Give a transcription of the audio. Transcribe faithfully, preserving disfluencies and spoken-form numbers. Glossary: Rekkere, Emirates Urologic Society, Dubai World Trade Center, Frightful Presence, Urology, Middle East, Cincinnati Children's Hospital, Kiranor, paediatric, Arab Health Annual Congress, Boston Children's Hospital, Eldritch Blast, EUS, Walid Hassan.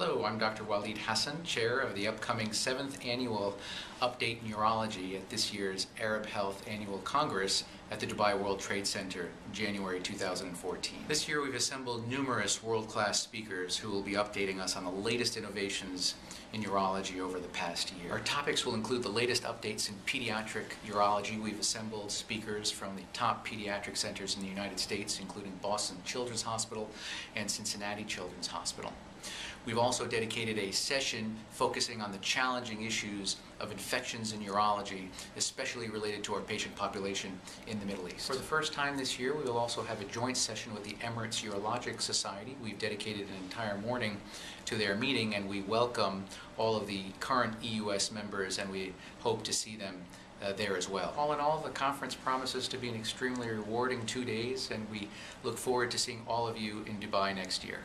Hello, I'm Doctor Walid Hassan, Chair of the upcoming seventh Annual Update Neurology at this year's Arab Health Annual Congress at the Dubai World Trade Center in January two thousand fourteen. This year we've assembled numerous world-class speakers who will be updating us on the latest innovations in urology over the past year. Our topics will include the latest updates in pediatric urology. We've assembled speakers from the top pediatric centers in the United States, including Boston Children's Hospital and Cincinnati Children's Hospital. We've also dedicated a session focusing on the challenging issues of infections in urology, especially related to our patient population in the Middle East. For the first time this year, we will also have a joint session with the Emirates Urologic Society. We've dedicated an entire morning to their meeting, and we welcome all of the current E U S members, and we hope to see them Uh, there as well. All in all, the conference promises to be an extremely rewarding two days, and we look forward to seeing all of you in Dubai next year.